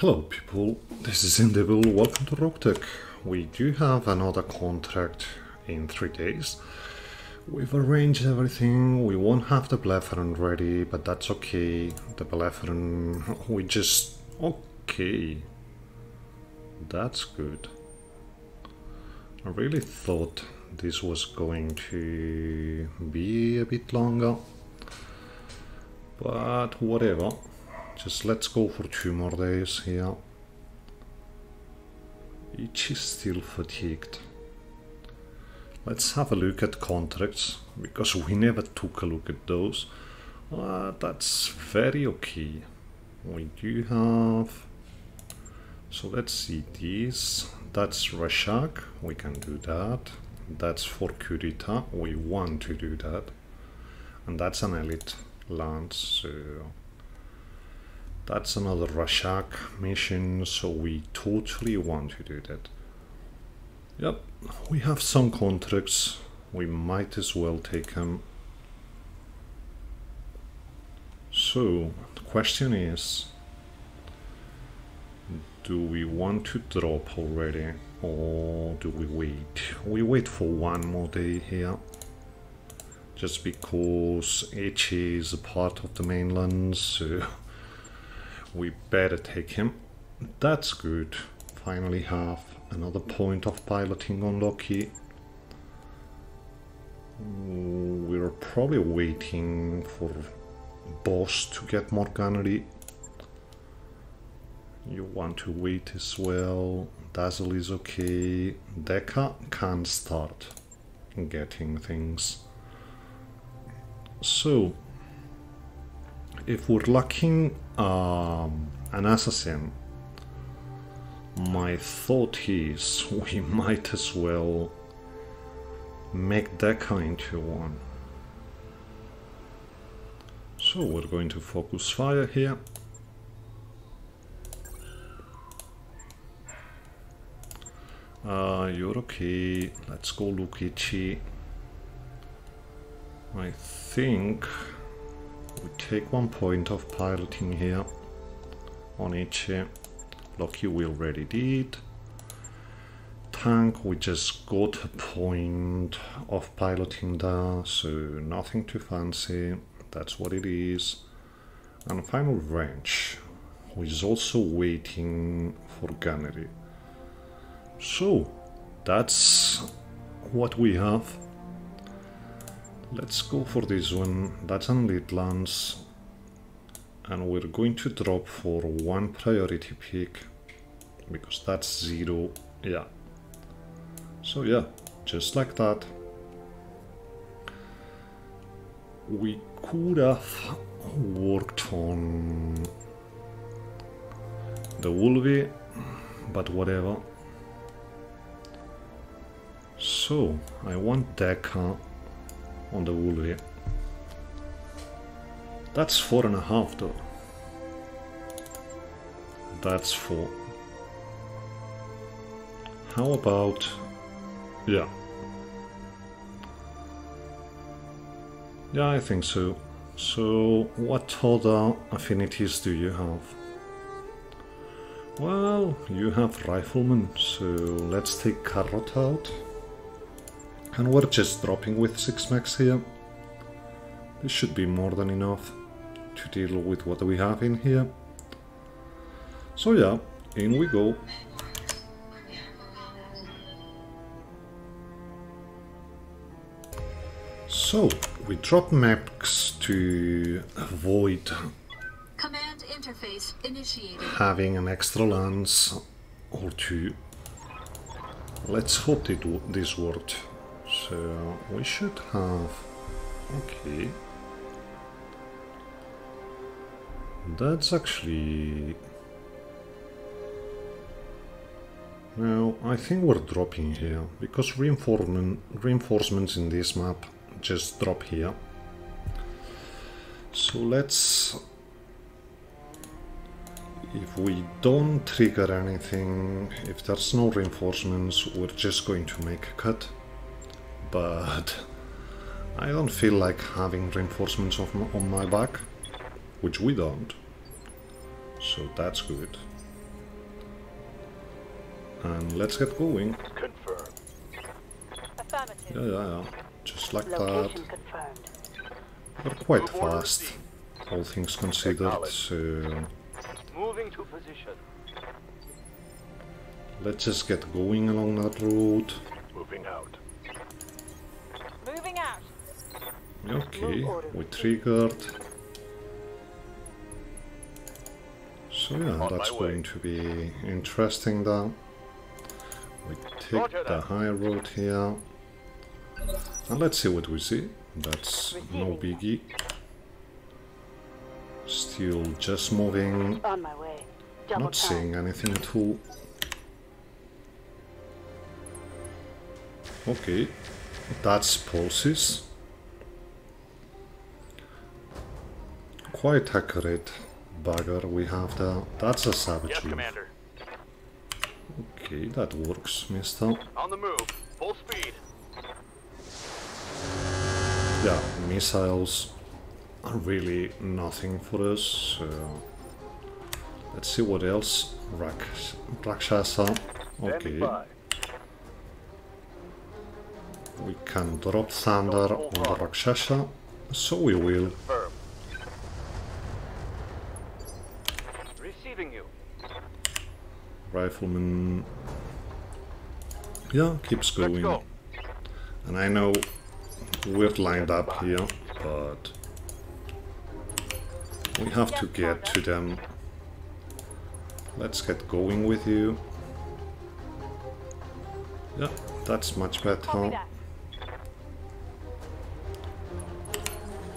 Hello people, this is Indibil, welcome to Roguetech. We do have another contract in 3 days. We've arranged everything, we won't have the Blefran ready, but that's okay. The Blefran, we just... okay. That's good. I really thought this was going to be a bit longer, but whatever. Just let's go for 2 more days here. Each is still fatigued. Let's have a look at contracts, because we never took a look at those. That's very okay. We do have... so let's see these. That's Rashak, we can do that. That's for Kurita, we want to do that. And that's an elite land, so... that's another Rashak mission, so we totally want to do that. Yep, we have some contracts, we might as well take them. So, the question is, do we want to drop already, or do we wait? We wait for 1 more day here, just because Hanchi is a part of the mainland, so... we better take him. That's good. Finally have another point of piloting on Loki. We're probably waiting for boss to get more gunnery. You want to wait as well. Dazzle is okay. Deca can start getting things. So if we're lacking an assassin, my thought is we might as well make Deca into one. So we're going to focus fire here. You're okay, let's go Lukichi. I think we take 1 point of piloting here on each. Loki we already did. Tank we just got a point of piloting there, so nothing too fancy, that's what it is. And final range, who is also waiting for gunnery. So that's what we have. Let's go for this one, that's on lead lands, and we're going to drop for 1 priority pick, because that's 0, yeah. So yeah, just like that. We could have worked on the Wolvie, but whatever. So, I want Deca on the Wolvie. That's 4.5 though. That's 4. How about... yeah. Yeah, I think so. So, what other affinities do you have? Well, you have Rifleman, so let's take Carrot out. And we're just dropping with 6 max here. This should be more than enough to deal with what we have in here. So yeah, in we go. So, we drop max to avoid command interface initiated having an extra lance or 2. Let's hope this worked. So we should have... okay. That's actually... now I think we're dropping here, because reinforcements in this map just drop here. So let's... if we don't trigger anything, if there's no reinforcements, we're just going to make a cut. But I don't feel like having reinforcements on my back, which we don't, so that's good. And let's get going. Confirmed. Affirmative. Yeah. Just like location that. Confirmed. We're quite fast, all things considered, so... Moving to position. Let's just get going along that road. Moving out. Moving out. Okay, we triggered. So yeah, that's going to be interesting though. We take the high road here. And let's see what we see. That's no biggie. Still just moving. On my way. Not seeing anything at all. Okay, that's pulses. Quite accurate bugger we have there. That's a Savage Wolf. Yes, Commander. Okay, that works, mister. On the move, full speed. Yeah, missiles are really nothing for us, so let's see what else. Rakshasa, okay. We can drop thunder on the Rakshasa, so we will. Receiving you. Rifleman, yeah, keeps going. Go. And I know we're lined up here, but we have to get to them. Let's get going with you. Yeah, that's much better.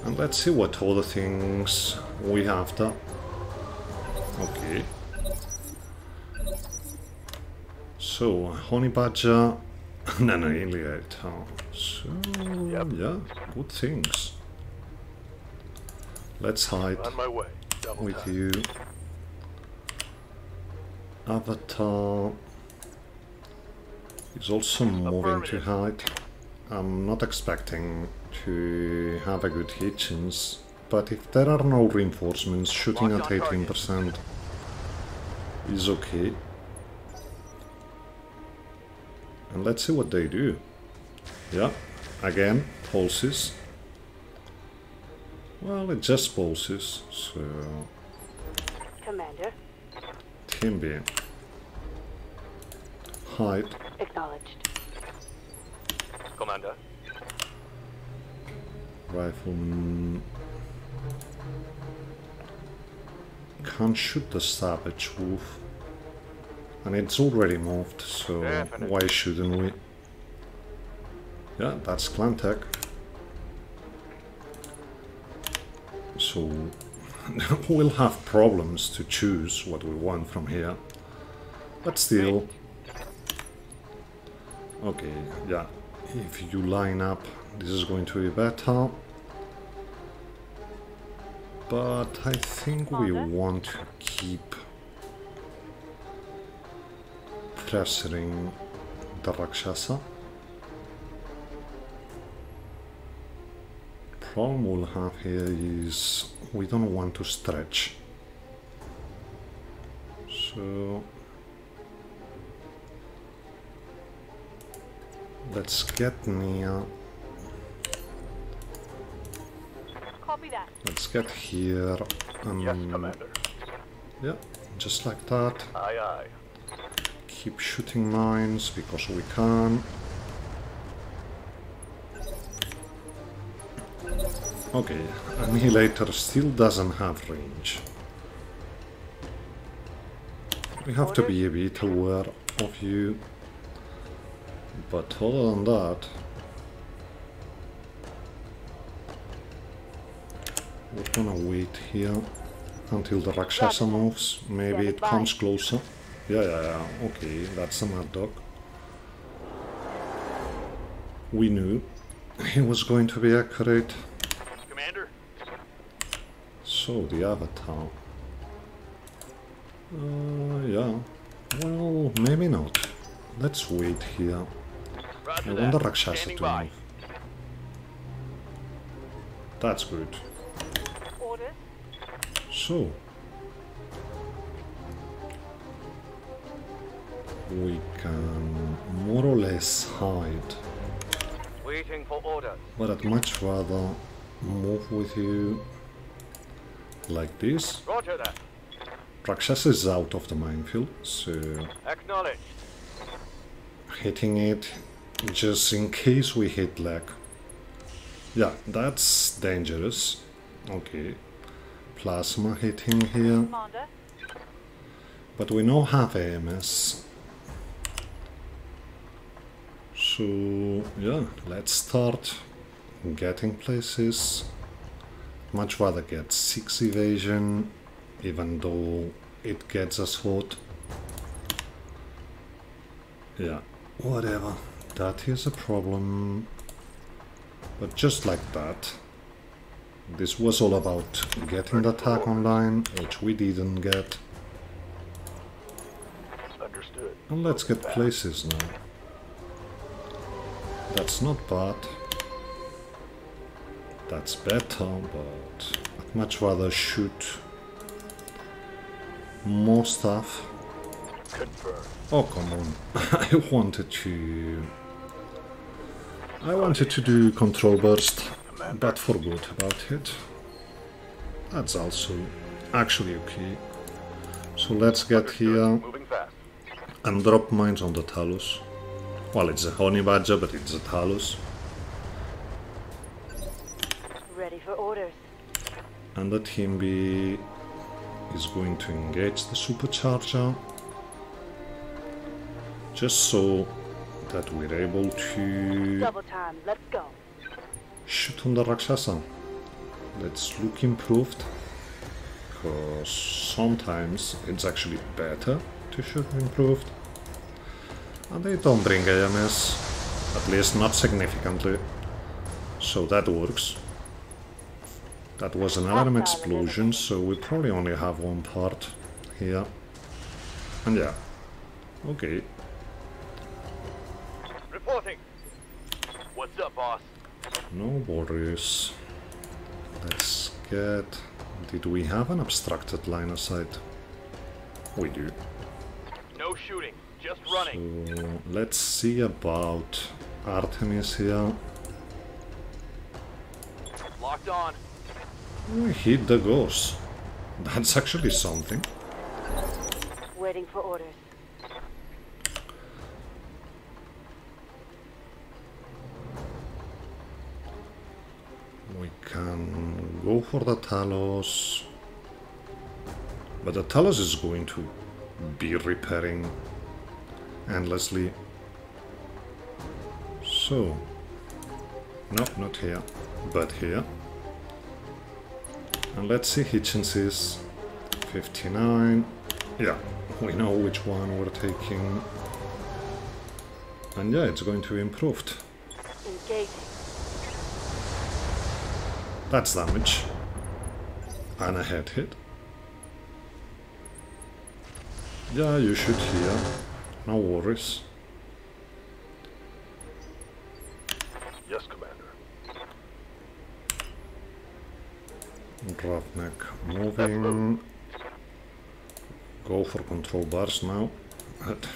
And let's see what other things we have there. Okay. So, Honey Badger. No, Annihilator. So, yeah, good things. Let's hide with you. Avatar is also moving to hide. I'm not expecting to have a good hit chance, but if there are no reinforcements, shooting at 18% is okay. And let's see what they do. Yeah, again, pulses. Well, it just pulses, so... Commander. Timby. Hide. Acknowledged. Commander. Rifleman. Can't shoot the Savage Wolf. And it's already moved, so why shouldn't we? Yeah, that's Clantech. So we'll have problems to choose what we want from here. But still... Okay, yeah. If you line up, this is going to be better. But I think we want to keep... pressuring the Rakshasa. Problem we'll have here is we don't want to stretch. So let's get near. Copy that. Let's get here. Yes, Commander. Yeah, just like that. Aye, aye. Keep shooting mines because we can. Okay, Annihilator still doesn't have range. We have to be a bit aware of you. But other than that, we're gonna wait here until the Rakshasa moves. Maybe it comes closer. Yeah, okay, that's a Mad Dog. We knew he was going to be accurate. Commander. So, the Avatar. Yeah. Well, maybe not. Let's wait here. I want the Rakshasa to move. That's good. Orders. So... we can more or less hide. Waiting for orders. But I'd much rather move with you like this. Roger that. Rakshasa is out of the minefield, so hitting it just in case we hit lag. Yeah, that's dangerous. Okay. Plasma hitting here. Commander. But we now have AMS. So yeah, let's start getting places. Much rather get 6 evasion, even though it gets us hot. Yeah, whatever. That is a problem. But just like that. This was all about getting the attack online, which we didn't get. Understood. And let's get places now. That's not bad. That's better, but I'd much rather shoot more stuff. Confirm. Oh, come on. I wanted to do control burst. But forgot about it. That's also actually okay. So let's get here and drop mines on the Talos. Well, it's a Honey Badger, but it's a Talos. Ready for orders. And the Team B is going to engage the supercharger, just so that we're able to. Double time. Let's go. Shoot on the Rakshasa. Let's look improved, because sometimes it's actually better to shoot improved. And they don't bring AMS, at least not significantly, so that works. That was an LRM explosion, so we probably only have one part here. And yeah, okay. Reporting. What's up, boss? No worries. Let's get... Did we have an obstructed line of sight? We do. No shooting, just running. So let's see about Artemis here. Locked on. We hit the ghost. That's actually something. Waiting for orders. We can go for the Talos, but the Talos is going to be repairing endlessly. So, no, not here, but here. And let's see Hitchens' 59. Yeah, we know which one we're taking. And yeah, it's going to be improved. Engaging. That's damage, and a head hit. Yeah, you shoot here, no worries. Yes, Commander. Roughneck moving. Go for control bars now, but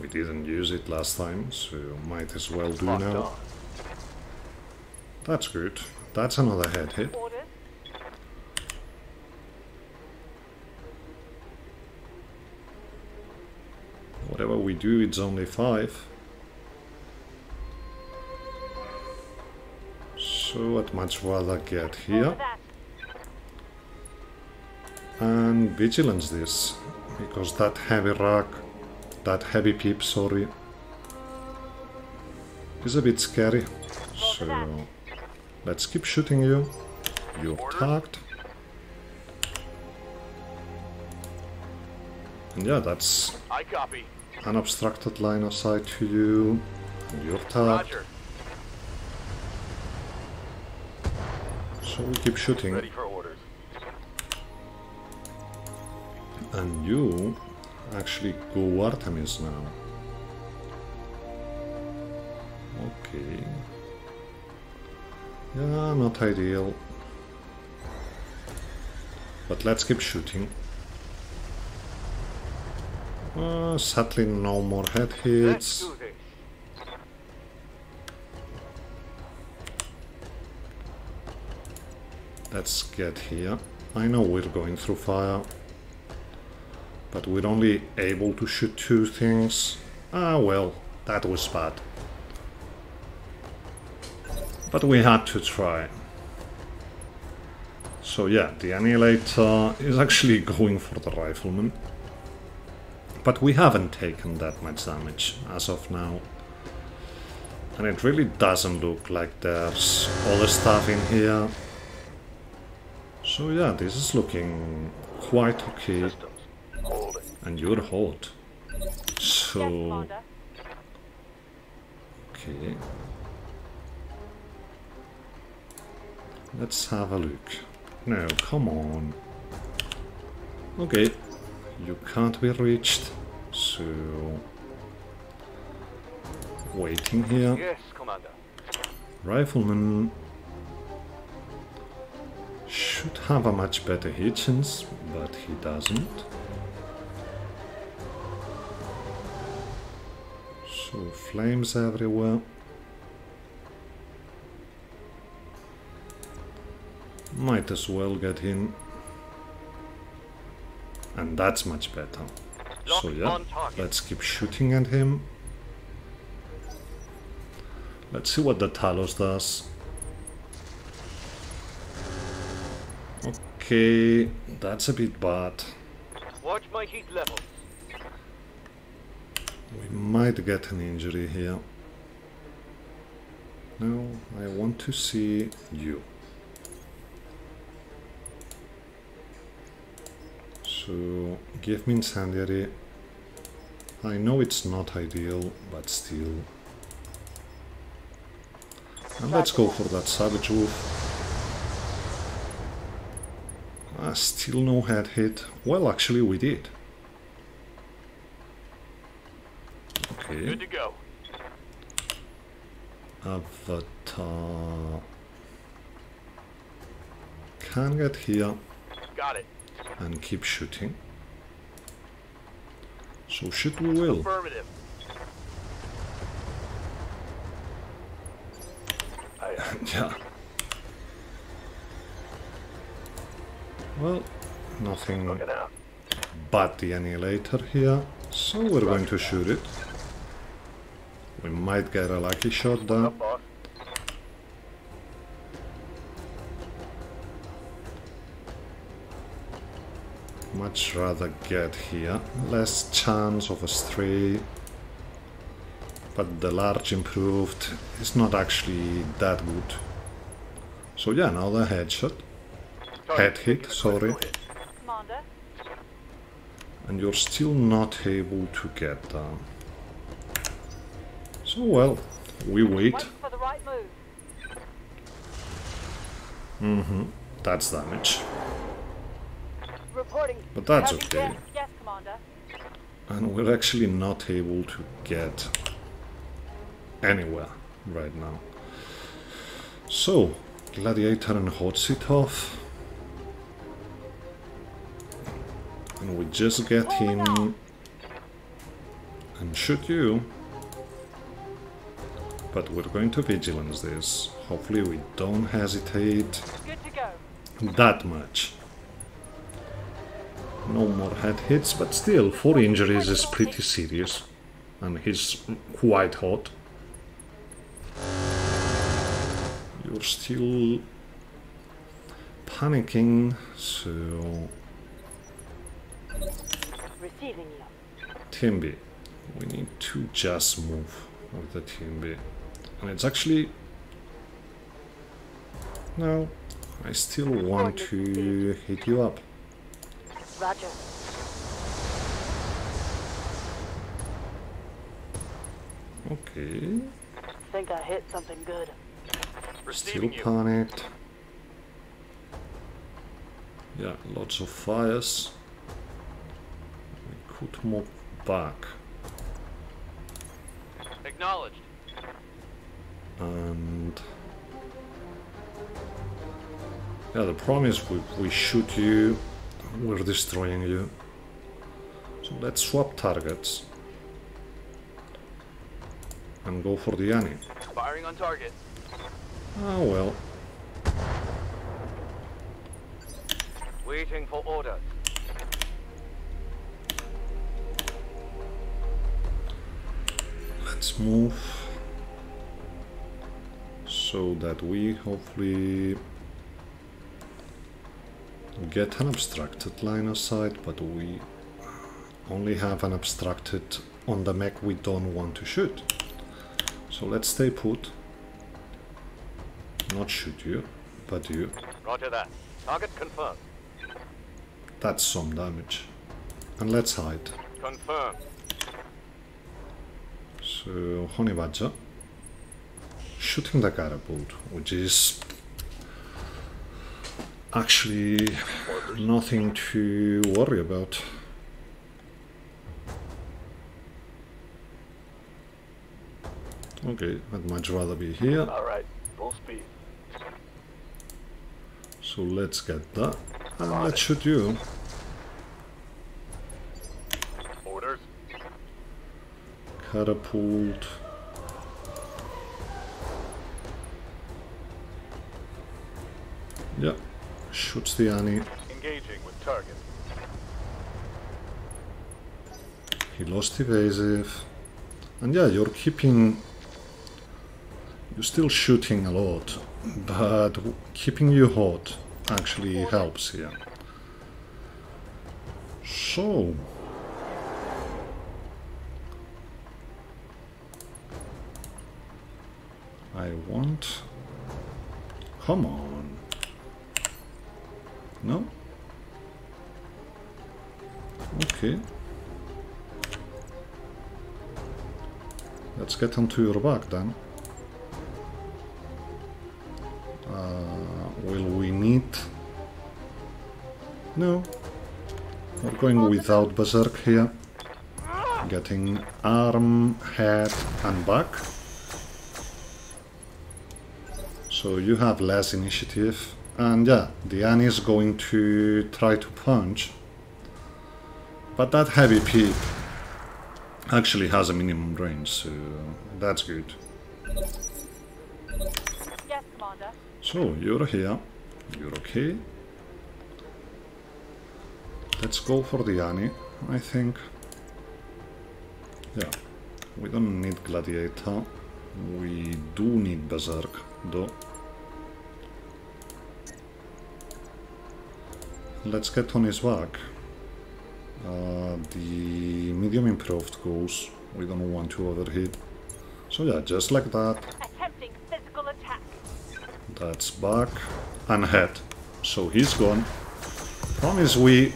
we didn't use it last time, so might as well do now. That's good. That's another head hit. Whatever we do, it's only 5. So I'd much rather get here. And vigilance this, because that heavy rack, that heavy peep, sorry, is a bit scary. So... let's keep shooting you. You're tagged. And yeah, that's an obstructed line of sight to you. You're tagged. So we keep shooting. Ready for orders. And you actually go Artemis now. Okay. Yeah, not ideal. But let's keep shooting. Sadly no more head hits. Let's get here. I know we're going through fire, but we're only able to shoot two things. Ah well, that was bad. But we had to try. So yeah, the Annihilator is actually going for the Rifleman. But we haven't taken that much damage as of now. And it really doesn't look like there's other stuff in here. So yeah, this is looking quite okay. And you're hot. So... okay. Let's have a look. No, come on. Okay. You can't be reached, so... waiting here. Yes, Commander. Rifleman should have a much better hit chance, but he doesn't. So, flames everywhere. Might as well get in. And that's much better. So yeah, let's keep shooting at him. Let's see what the Talos does. Okay, that's a bit bad. Watch my heat level. We might get an injury here. No, I want to see you. So, give me incendiary. I know it's not ideal, but still. And let's go for that Savage Wolf. Still no head hit. Well, actually we did. Okay. Good to go. Avatar... can get here. Got it. And keep shooting. So shoot we will. Yeah. Well, nothing but the Annihilator here, so we're going to shoot it. We might get a lucky shot there. Much rather get here, less chance of a stray, but the large improved is not actually that good. So yeah, another headshot, head hit, sorry. And you're still not able to get down. So well, we wait. That's damage. But that's okay. And we're actually not able to get anywhere right now. So, Gladiator and hot seat off. And we just get him and shoot you. But we're going to vigilance this. Hopefully we don't hesitate that much. No more head hits, but still, 4 injuries is pretty serious. And he's quite hot. You're still panicking, so... Timby. We need to just move with the Timby. And it's actually... no, I still want to hit you up. Roger. Okay. Think I hit something good. Still panicked. Yeah, lots of fires. We could move back. Acknowledged. And yeah, the problem is we shoot you. We're destroying you. So So let's swap targets and go for the Annie. Firing on target. Ah well. Waiting for orders. Let's move so that we hopefully get an abstracted line of sight, but we only have an abstracted on the mech we don't want to shoot. So let's stay put. Not shoot you, but you. Roger that. Target confirmed. That's some damage. And let's hide. Confirmed. So, Honey Badger. Shooting the catapult, which is actually nothing to worry about. Okay, I'd much rather be here. Alright, full speed. So let's get that. And let's shoot you. Orders. Catapult. Yeah, shoots the Annie. Engaging with target. He lost evasive. And yeah, you're keeping... You're still shooting a lot, but keeping you hot actually helps here. So... I want... Come on. No? Okay. Let's get onto your back then. Will we need... No. We're going without Berserk here. Getting arm, head and back. So you have less initiative. And yeah, the Annie is going to try to punch. But that heavy peak actually has a minimum range, so that's good. Yes, Commander. So, you're here. You're okay. Let's go for the Annie, I think. Yeah, we don't need Gladiator. We do need Berserk, though. Let's get on his back. The medium improved goes. We don't want to overheat. So yeah, just like that. Attempting physical attack. That's back and head. So he's gone. Problem is we're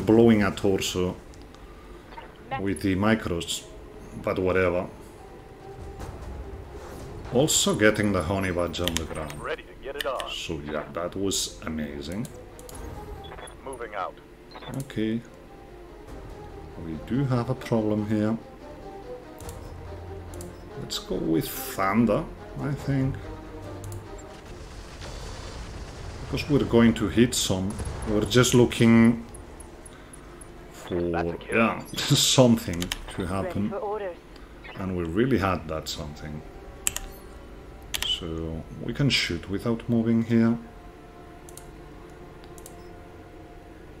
blowing a torso with the micros, but whatever. Also getting the Honey Badger on the ground. Ready to get it on. So yeah, that was amazing. Moving out. Okay. We do have a problem here. Let's go with Thunder, I think. Because we're going to hit some. We're just looking for something to happen. And we really had that something. So we can shoot without moving here.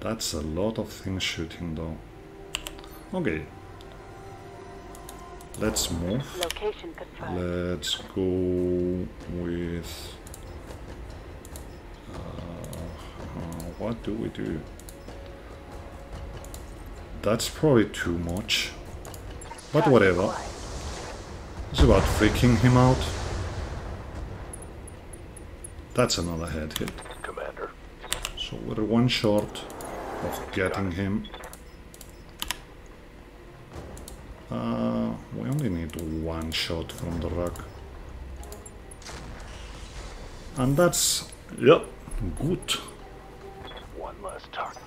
That's a lot of things shooting though. Okay. Let's move. Let's go with... what do we do? That's probably too much. But whatever. It's about freaking him out. That's another head hit. Commander. So we're one short of getting him. We only need one shot from the rock. And that's... Yep, good. One last target.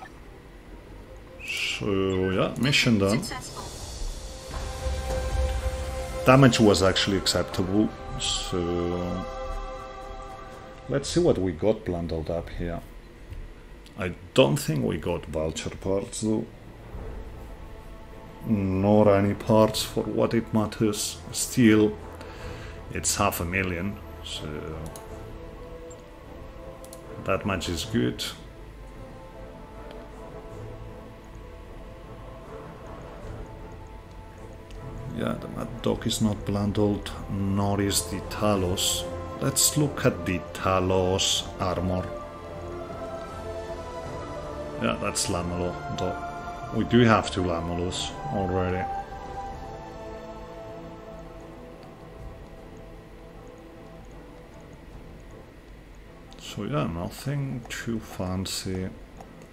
So yeah, mission done. Successful. Damage was actually acceptable, so... Let's see what we got bundled up here. I don't think we got Vulture parts though. nor any parts for what it matters. Still, it's 500,000, so that much is good. Yeah, the Mad Dog is not bundled, nor is the Talos. Let's look at the Talos armor. Yeah, that's Lamello, though. We do have 2 Lamellos already. So yeah, nothing too fancy.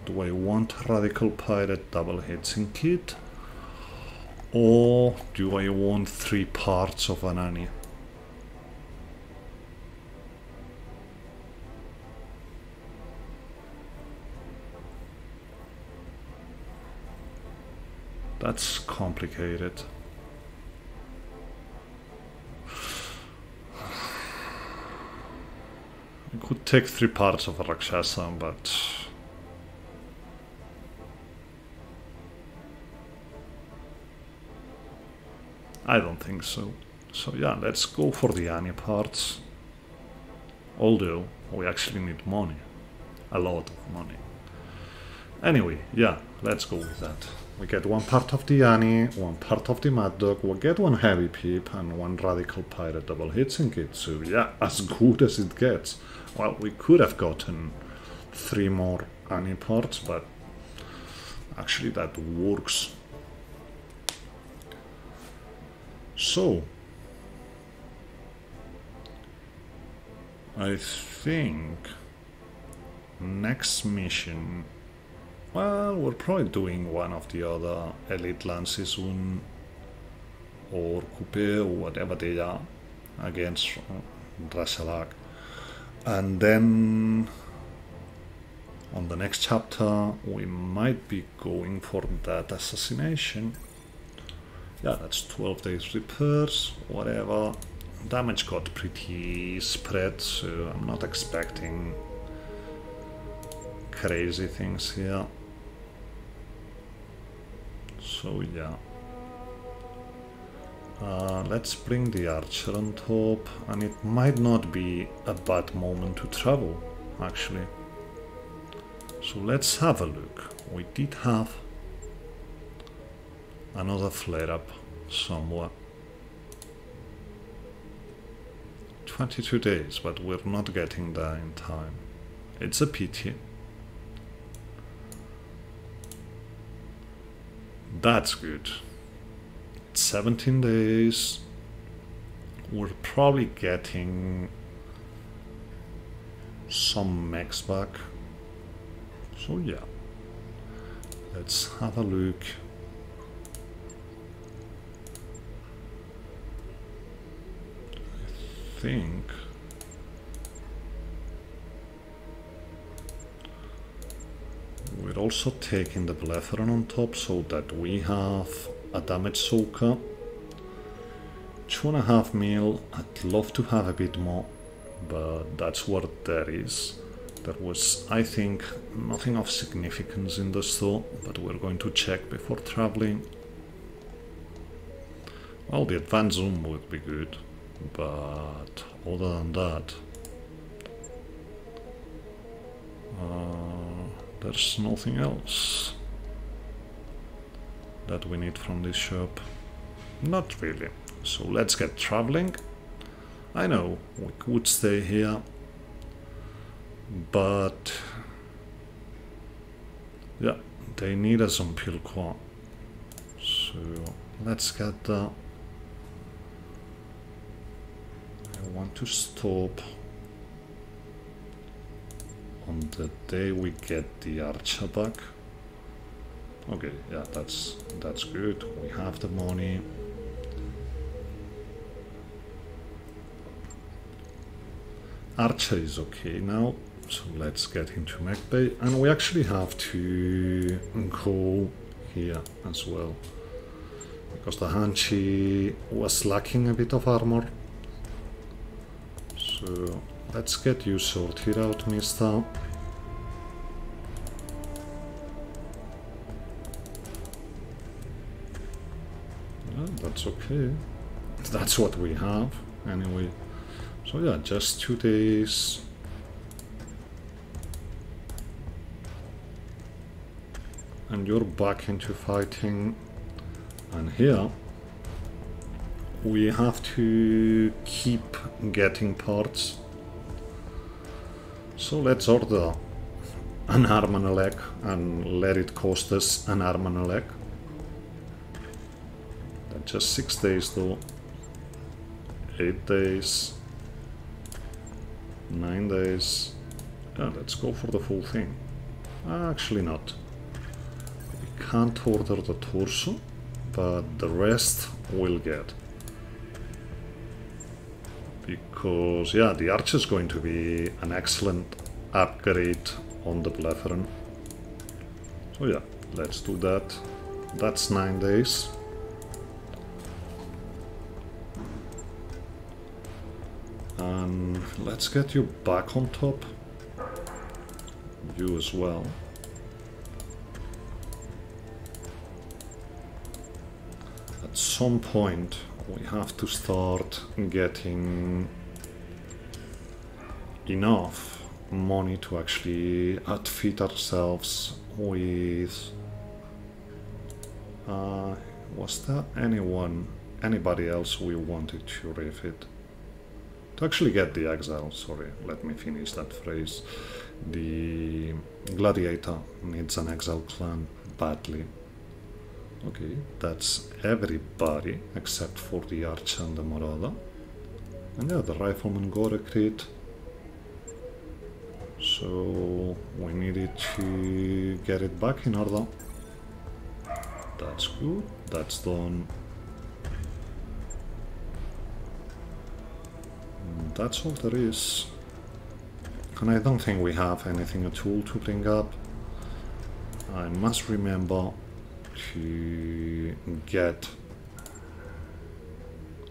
Do I want Radical Pirate double headsing kit? Or do I want 3 parts of an Annie? That's complicated. I could take 3 parts of a Rakshasa, but I don't think so. So yeah, let's go for the Annie parts. Although, we actually need money. A lot of money. Anyway, yeah, let's go with that. We get 1 part of the Annie, 1 part of the Mad Dog, we get 1 Heavy Peep and 1 Radical Pirate double headsing kit. So yeah, as good as it gets. Well, we could have gotten 3 more Annie parts, but actually that works. So, I think next mission, well, we're probably doing one of the other Elite Lances soon, or Coupe, or whatever they are, against Rashak. And then, on the next chapter, we might be going for that assassination. Yeah, that's 12 days repairs, whatever. Damage got pretty spread, so I'm not expecting crazy things here. So yeah. Let's bring the Archer on top, and it might not be a bad moment to travel, actually. So let's have a look. We did have another flare-up somewhere. 22 days, but we're not getting there in time. It's a pity. That's good. It's 17 days. We're probably getting some mechs back. So yeah. Let's have a look. I think we're also taking the Blefaron on top so that we have a damage soaker. 2.5 mil, I'd love to have a bit more, but that's what there is. There was, I think, nothing of significance in the store, but we're going to check before traveling. Well, the advanced zoom would be good. But other than that, there's nothing else that we need from this shop. Not really. So let's get traveling. I know we could stay here, but yeah, they need us on Pilcoa. So let's get that. I want to stop on the day we get the Archer back. Okay, yeah, that's good. We have the money. Archer is okay now, so let's get into Mech Bay, and we actually have to go here as well because the Hanchi was lacking a bit of armor. So let's get you sorted out, mister. that's okay. That's what we have, anyway. So yeah, just 2 days. And you're back into fighting. And here, we have to keep getting parts. So let's order an arm and a leg and let it cost us an arm and a leg. That's just 6 days though. 8 days. 9 days. Yeah, let's go for the full thing. Actually not. We can't order the torso, but the rest we'll get. Because, yeah, the Archer is going to be an excellent upgrade on the Blefaron. So yeah, let's do that. That's 9 days. And let's get you back on top. You as well. At some point, we have to start getting enough money to actually outfit ourselves with... was there anybody else we wanted to refit? To actually get the Exile, sorry, let me finish that phrase. The Gladiator needs an Exile clan badly. Okay, that's everybody except for the Archer and the Marauder. And yeah, the Rifleman got a crit. So we needed to get it back in order. That's good, that's done. And that's all there is. And I don't think we have anything at all to bring up. I must remember to get...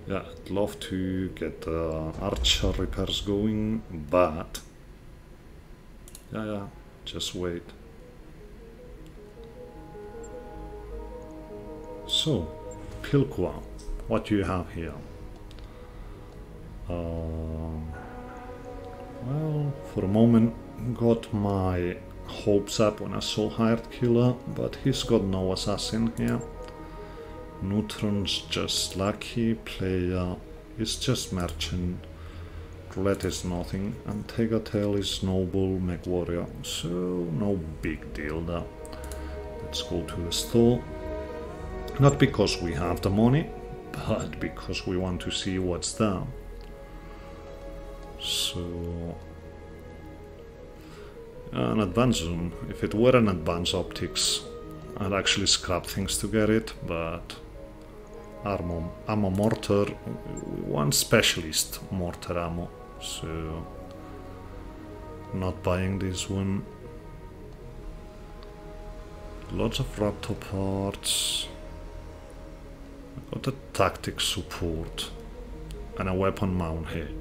yeah, I'd love to get the Archer repairs going, but... yeah, just wait. So, Pilqua, what do you have here? Well, for a moment, got my hopes up when I saw Hired Killer, but he's got no assassin here. Neutron's just lucky, player is just merchant, roulette is nothing, and Tail is noble, mech warrior, so no big deal there. Let's go to the store. Not because we have the money, but because we want to see what's there. So... an advanced zoom. If it were an advanced optics, I'd actually scrap things to get it, but ammo mortar, we want specialist mortar ammo, so not buying this one. Lots of Raptor parts. I got a tactic support and a weapon mount head.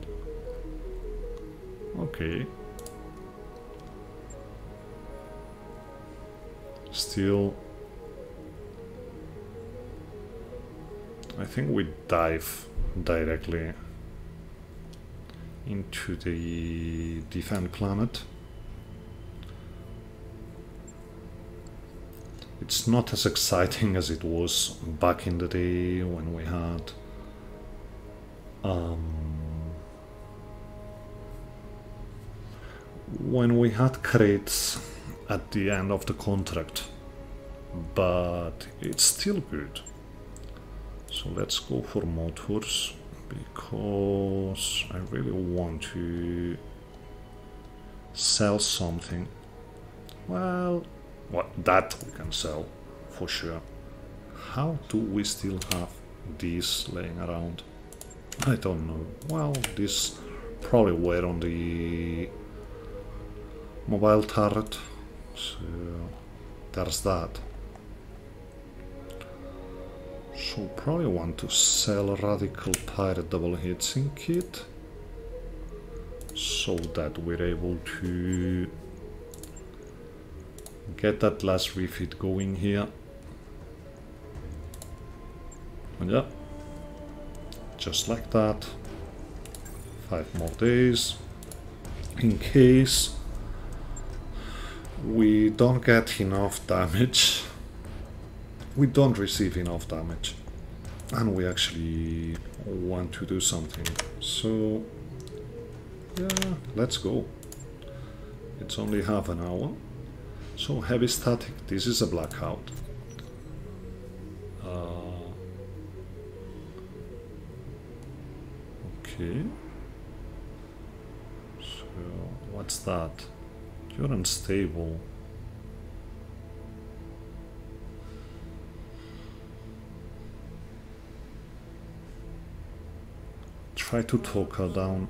Okay. Still, I think we dive directly into the DEFEND planet. It's not as exciting as it was back in the day when we had crates at the end of the contract, but it's still good. So let's go for motors, because I really want to sell something. Well, what that we can sell for sure. How do we still have these laying around? I don't know. Well, these probably were on the mobile turret. So there's that. So probably want to sell a Radical Pirate double heatsink kit so that we're able to get that last refit going here. And yeah, just like that. 5 more days. In case we don't get enough damage, we don't receive enough damage, and we actually want to do something. So yeah, let's go. It's only half an hour. So heavy static, this is a blackout. Okay. So what's that? You're unstable. Try to talk her down.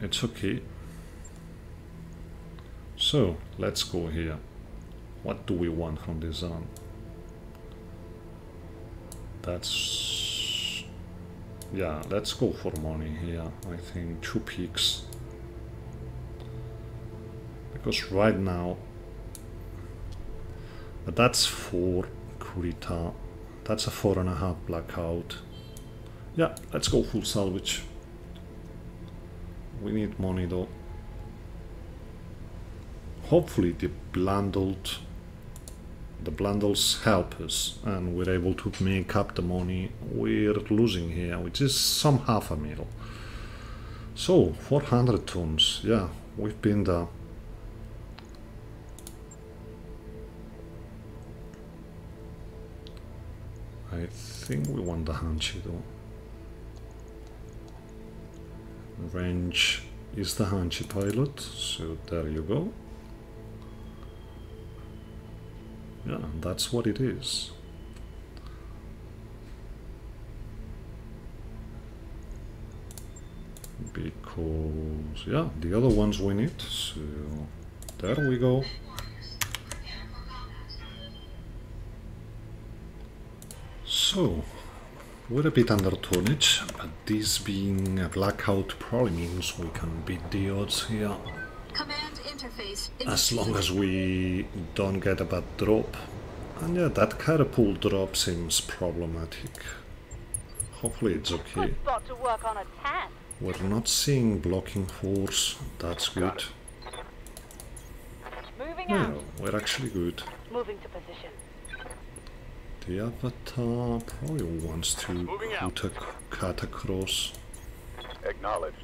It's okay. So let's go here. What do we want from this zone? That's... yeah, let's go for money here. I think 2 peaks. Because right now... but that's 4 Kurita. That's a 4.5 blackout. Yeah, let's go full salvage. We need money though. Hopefully the bundles help us and we're able to make up the money we're losing here, which is some half a meal. So 400 tons, yeah, we've been there. I think we want the Hanchi though. Range is the Hanchi pilot, so there you go. Yeah, that's what it is. Because, yeah, the other ones win it, so there we go. So, we're a bit under tonnage, but this being a blackout probably means we can beat the odds here. Command interface. As long as we don't get a bad drop. And yeah, that catapult drop seems problematic. Hopefully it's okay. We're not seeing blocking force, that's good. Yeah, we're actually good. Moving to position. The Avatar probably wants to put a cut across. Acknowledged.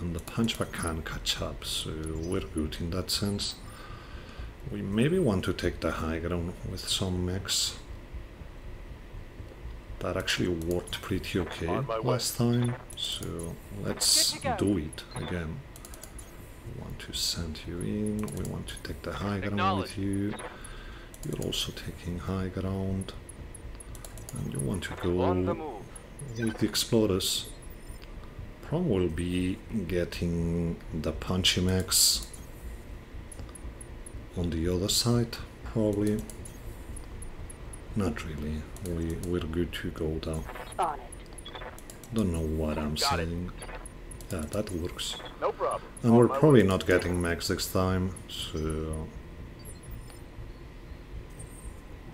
And the Punchback can catch up, so we're good in that sense. We maybe want to take the high ground with some mechs. That actually worked pretty okay last time, so let's do it again. We want to send you in, we want to take the high ground with you. You're also taking high ground, and you want to go with the explorers. Problem will be getting the punchy mechs on the other side, probably. Not really. We're good to go down. Don't know what I'm saying. Yeah, that works. No problem. And we're probably not getting mechs next time, so.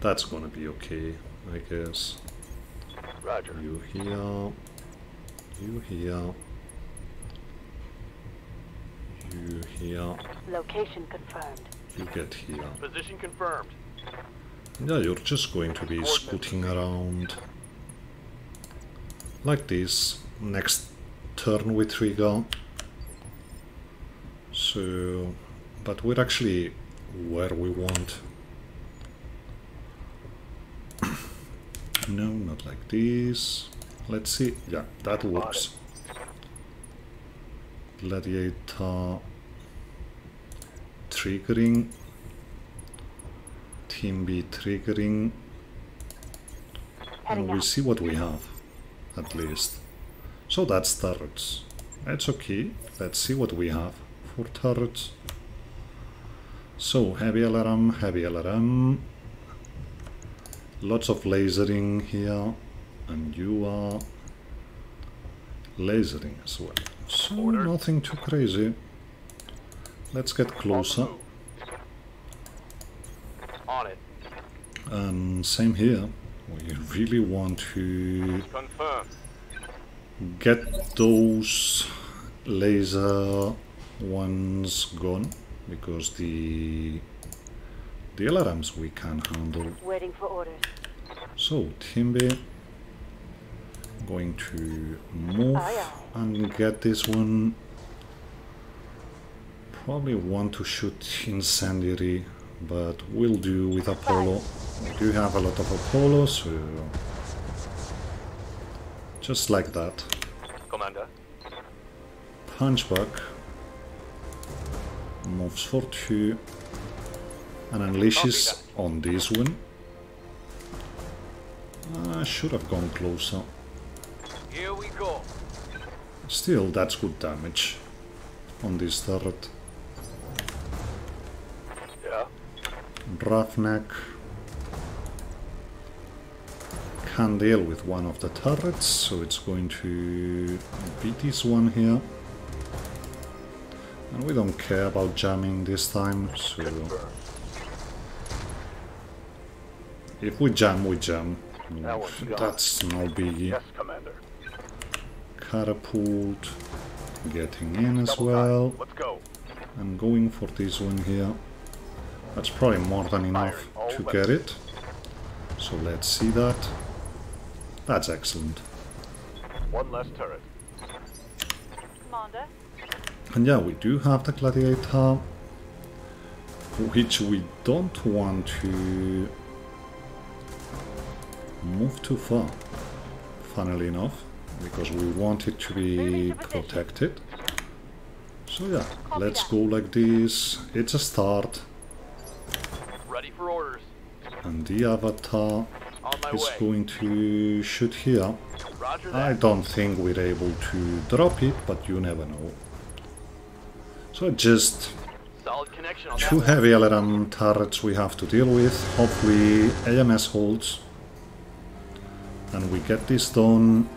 That's gonna be okay, I guess. Roger. You here. You here. You here. Location confirmed. You get here. Position confirmed. Yeah, you're just going to be scooting around. Like this. Next turn we trigger. So... but we're actually where we want. No, not like this. Let's see. Yeah, that works. Gladiator triggering. Team B triggering. And we'll see what we have, at least. So that's turrets. That's okay. Let's see what we have for turrets. So, heavy LRM, heavy LRM. Lots of lasering here, and you are lasering as well. So nothing too crazy. Let's get closer. on it. Same here. We really want to get those laser ones gone, because the LRMs we can handle. Waiting for orders. So Timbe going to move and get this one. Probably want to shoot Incendiary, but we'll do with Apollo. We do have a lot of Apollo, so just like that. Commander. Punchback moves for 2 and unleashes on this one. I should have gone closer. Here we go. Still, that's good damage on this turret. Roughneck can deal with one of the turrets, so it's going to be this one here. And we don't care about jamming this time, so if we jam, we jam. That's no biggie. Catapult getting in as well. I'm going for this one here. That's probably more than enough to get it. So let's see that. That's excellent. One less turret. Commander. And yeah, we do have the Gladiator, which we don't want to move too far, funnily enough, because we want it to be protected. So yeah, let's go like this. It's a start. And the Avatar is going to shoot here. I don't think we're able to drop it, but you never know. So just 2 heavy LRM turrets we have to deal with. Hopefully AMS holds. And we get this done.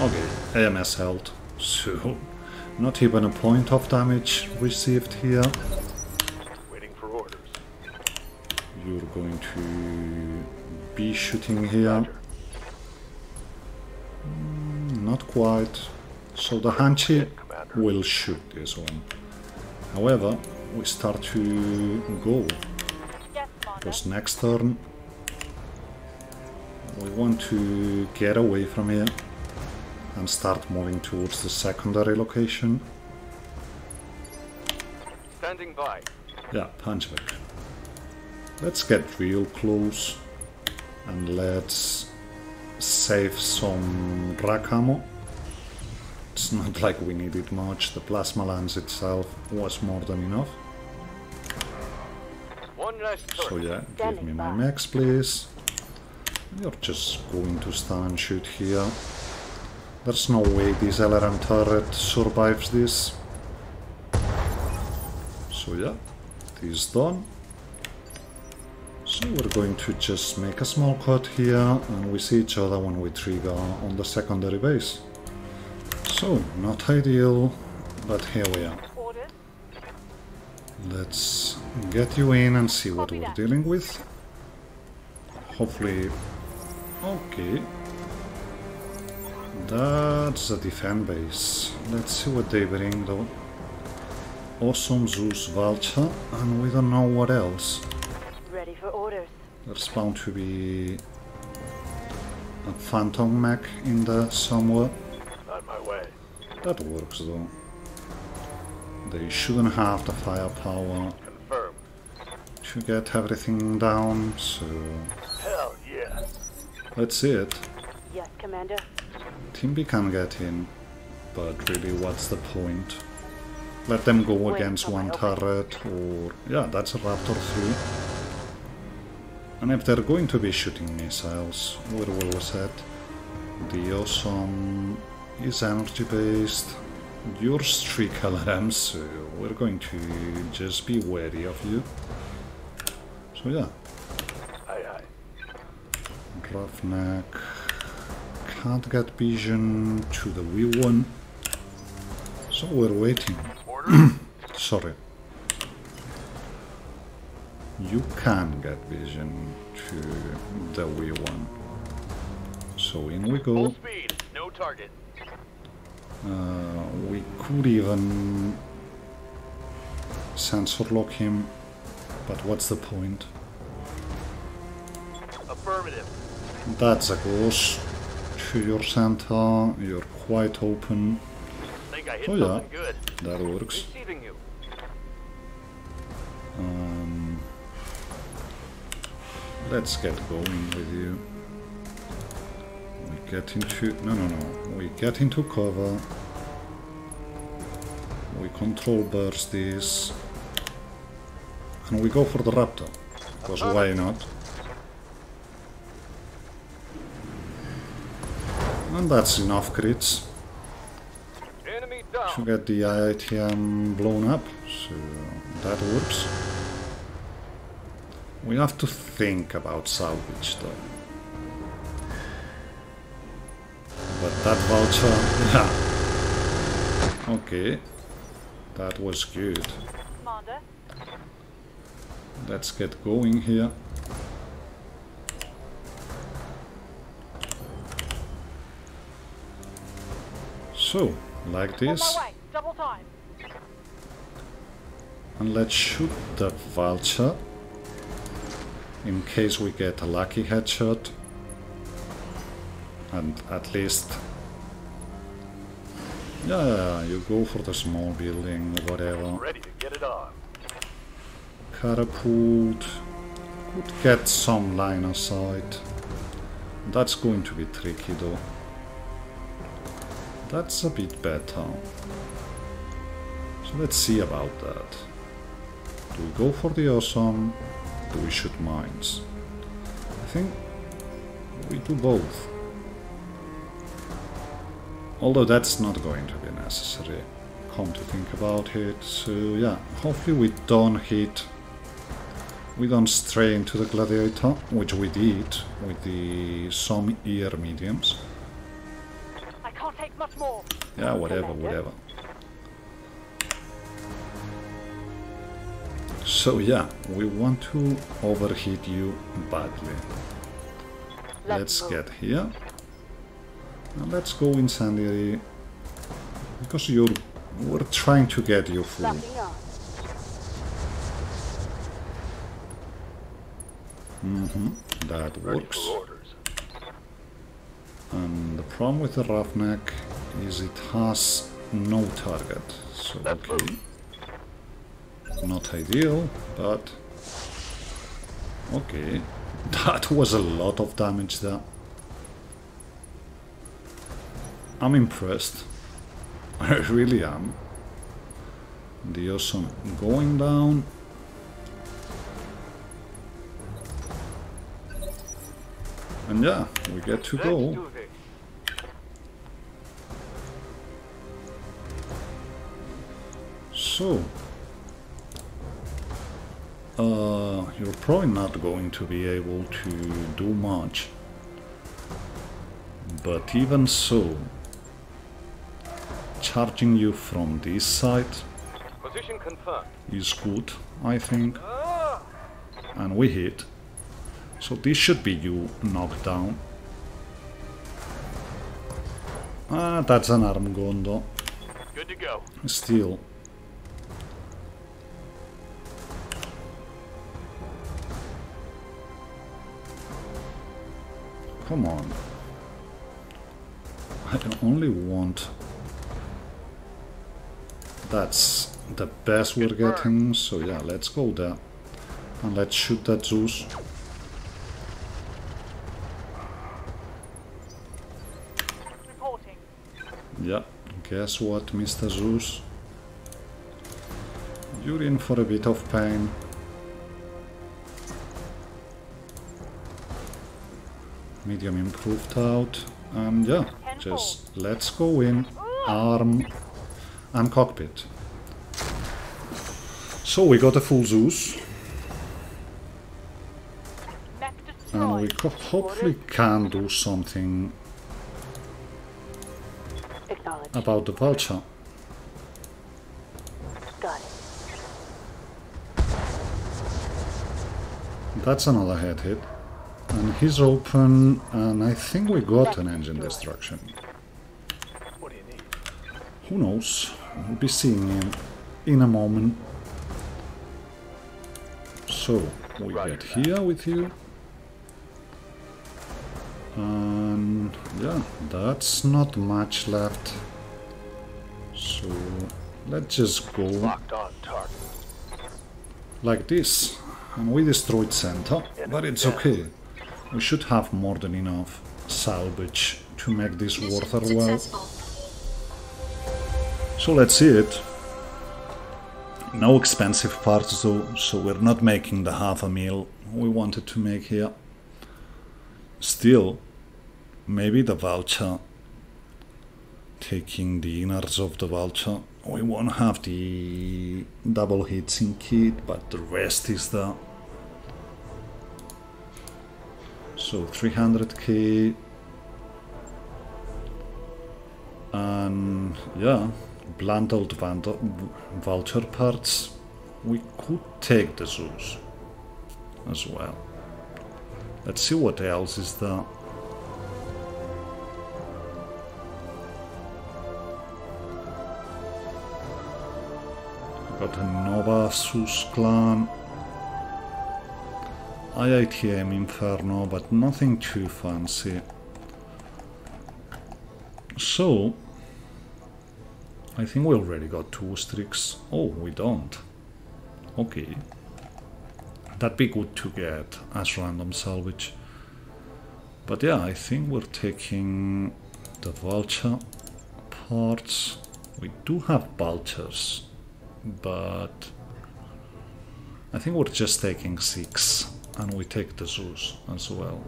Okay, AMS held. So, not even a point of damage received here. You're going to be shooting here. Not quite. So the Hanchi will shoot this one. However, we start to go. Because next turn we want to get away from here and start moving towards the secondary location. Standing by. Yeah, Punchback. Let's get real close and let's save some rack ammo. It's not like we needed much, the plasma lance itself was more than enough. So yeah, give me my max please. You're just going to stand and shoot here. There's no way this LRM turret survives this. So yeah, this is done. So we're going to just make a small cut here, and we see each other when we trigger on the secondary base. So, not ideal, but here we are. Let's get you in and see what we're dealing with. Hopefully... okay. That's a defend base. Let's see what they bring though. Awesome Zeus Vulture, and we don't know what else. There's bound to be a phantom mech in there somewhere. Not my way. That works though. They shouldn't have the firepower to get everything down, so... hell yeah. Let's see it. Yes, Commander. Timby can get in, but really what's the point? Let them go against one turret or... yeah, that's a Raptor 3. And if they're going to be shooting missiles, where will set? The awesome is energy based. Your streak LRMs, so we're going to just be wary of you. So yeah. Roughneck can't get vision to the V1. So we're waiting. Sorry. you can get vision to the V1. So in we go. Full speed, no target. We could even sensor lock him, but what's the point? Affirmative. That's a ghost to your center. You're quite open. Oh yeah, good. That works. Let's get going with you. We get into... No. We get into cover. We control burst this. And we go for the Raptor. Because why not? And that's enough crits to get the IITM blown up, so that works. We have to think about salvage though. But that Vulture, yeah. Okay, that was good. Let's get going here. So, like this, and let's shoot the Vulture, in case we get a lucky headshot, and at least, yeah, you go for the small building, whatever. Catapult, could get some line of sight, that's going to be tricky though. That's a bit better. So let's see about that. Do we go for the awesome? Do we shoot mines? I think we do both. Although that's not going to be necessary. Come to think about it. So yeah, hopefully we don't hit. We don't stray into the Gladiator, which we did with the some ear mediums. Yeah, whatever. So yeah, we want to overheat you badly. Let's get here. And let's go incendiary. Because we're trying to get you full. That works. And the problem with the Roughneck is it has no target, so okay, not ideal, but okay, that was a lot of damage there. I'm impressed, I really am. The awesome going down. And yeah, we get to go. So, you're probably not going to be able to do much. But even so, charging you from this side is good, I think. And we hit. So this should be you knocked down. Ah, that's an arm gun though. Good to go. Still. Come on. I only want... That's the best we're getting, so yeah, let's go there. And let's shoot that Zeus. Yeah, guess what, Mr. Zeus? You're in for a bit of pain. Medium improved out. And yeah, just let's go in, arm and cockpit. So we got a full Zeus. And we hopefully can do something about the Vulture. Got it. That's another head hit. And he's open, and I think we got an engine destruction. Who knows? We'll be seeing him in a moment. So, we get here with you. And yeah, that's not much left. So, let's just go like this. And we destroyed center, but it's okay. We should have more than enough salvage to make this worth our while. So let's see it. No expensive parts though, so we're not making the half a meal we wanted to make here. Still, maybe the Vulture, taking the innards of the Vulture, we won't have the double hits in kit, but the rest is there. So 300k, and yeah, blunt old Vulture parts. We could take the Zeus as well. Let's see what else is there. Got a Nova Zeus clan. IITM Inferno, but nothing too fancy. So, I think we already got two streaks. Oh, we don't. Okay. That'd be good to get as random salvage. But yeah, I think we're taking the Vulture parts. We do have Vultures, but I think we're just taking 6. And we take the Zeus as well.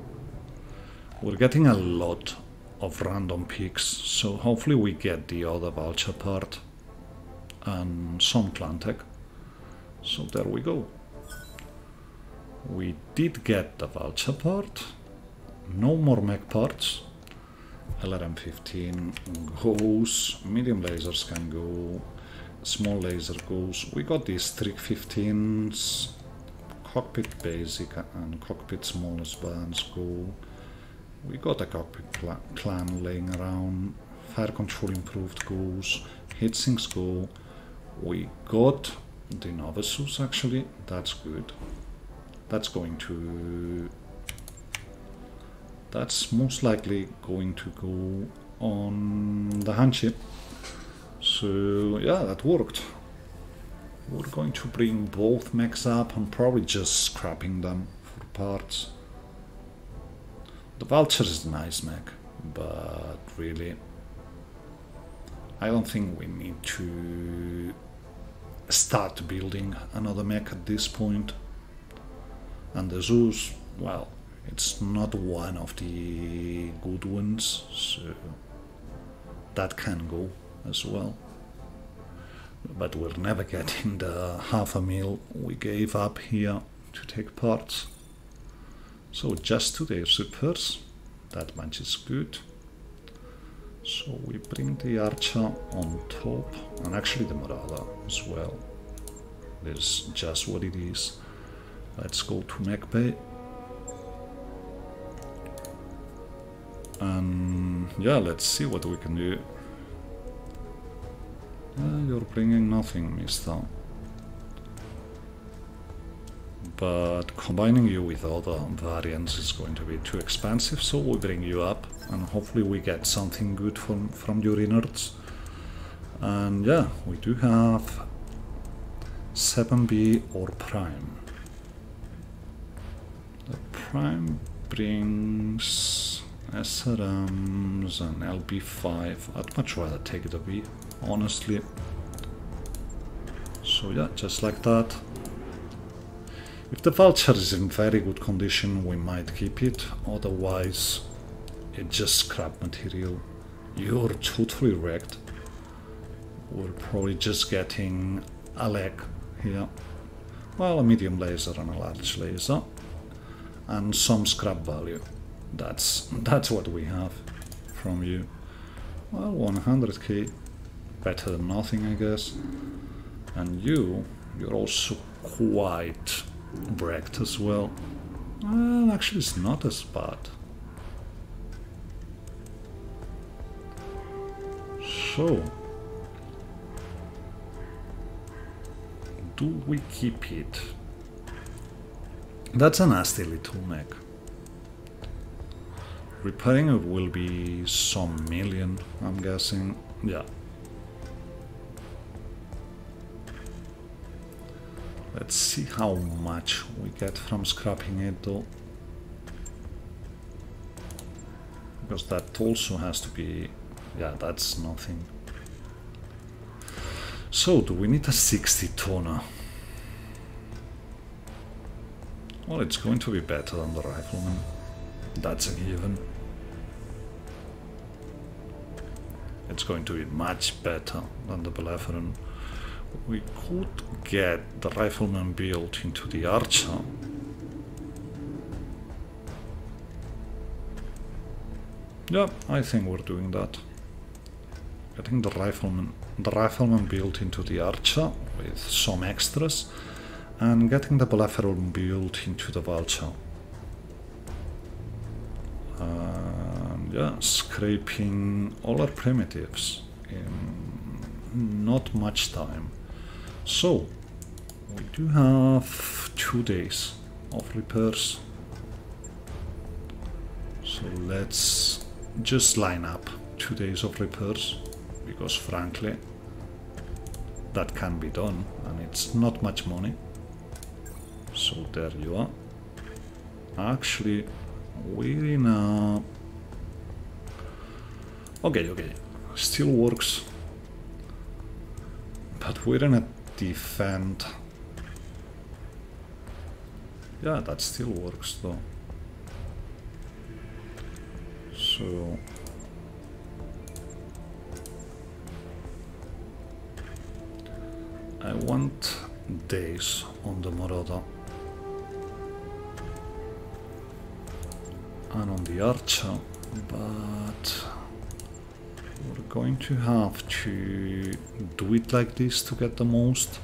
We're getting a lot of random picks, so hopefully we get the other Vulture part and some clan tech. So there we go. We did get the Vulture part. No more mech parts. LRM 15 goes. Medium lasers can go. Small laser goes. We got these trick 15s. Cockpit basic and cockpit smallest bands go. We got a cockpit clan laying around. Fire control improved goes. Heat sinks go. We got the Novices actually. That's good. That's going to... that's most likely going to go on the Hanchi. So yeah, that worked. We're going to bring both mechs up and probably just scrapping them for parts. The Vulture is a nice mech, but really, I don't think we need to start building another mech at this point. And the Zeus, well, it's not one of the good ones, so that can go as well. But we're never getting the half a meal we gave up here to take parts. So just 2 day repairs, that much is good. So we bring the Archer on top, and actually the Morada as well. It's just what it is. Let's go to mech bay. And yeah, let's see what we can do. You're bringing nothing, mister. But combining you with other variants is going to be too expensive, so we bring you up, and hopefully we get something good from your innards. And yeah, we do have 7B or Prime. The Prime brings SRMs and LB5. I'd much rather take the B, honestly. So yeah, just like that. If the Vulture is in very good condition, we might keep it. Otherwise, it's just scrap material. You're totally wrecked. We're probably just getting a leg here. Well, a medium laser and a large laser. And some scrap value. That's what we have from you. Well, 100k. Better than nothing, I guess. And you're also quite wrecked as well. Well, actually it's not as bad. So, do we keep it? That's a nasty little neck. Repairing it will be some million, I'm guessing. Yeah. Let's see how much we get from scrapping it though. Because that also has to be... yeah, that's nothing. So, do we need a 60-tonner? Well, it's going to be better than the Rifleman. That's a given. It's going to be much better than the Blefaron. We could get the Rifleman built into the Archer. Yep, I think we're doing that. Getting the Rifleman built into the Archer with some extras, and getting the Blefaron built into the Vulture. Yeah, scraping all our primitives in not much time. So, we do have 2 days of repairs. So let's just line up 2 days of repairs, because frankly, that can be done, and it's not much money. So there you are. Actually, we're in a... Okay, still works, but we're in a defend. Yeah, that still works though. So I want days on the Marauder and on the Archer, but we're going to have to do it like this to get the most.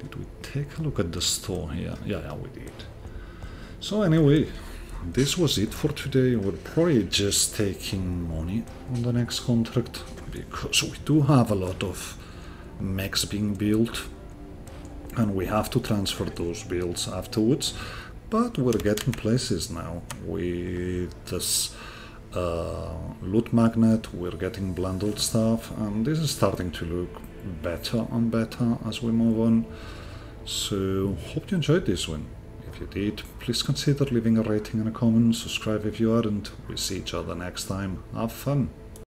Did we take a look at the store here? Yeah, we did. So anyway, this was it for today. We're probably just taking money on the next contract, because we do have a lot of mechs being built, and we have to transfer those builds afterwards. But we're getting places now with this loot magnet, we're getting bundled stuff, and this is starting to look better and better as we move on. So, hope you enjoyed this one. If you did, please consider leaving a rating and a comment, subscribe if you aren't. We see each other next time. Have fun!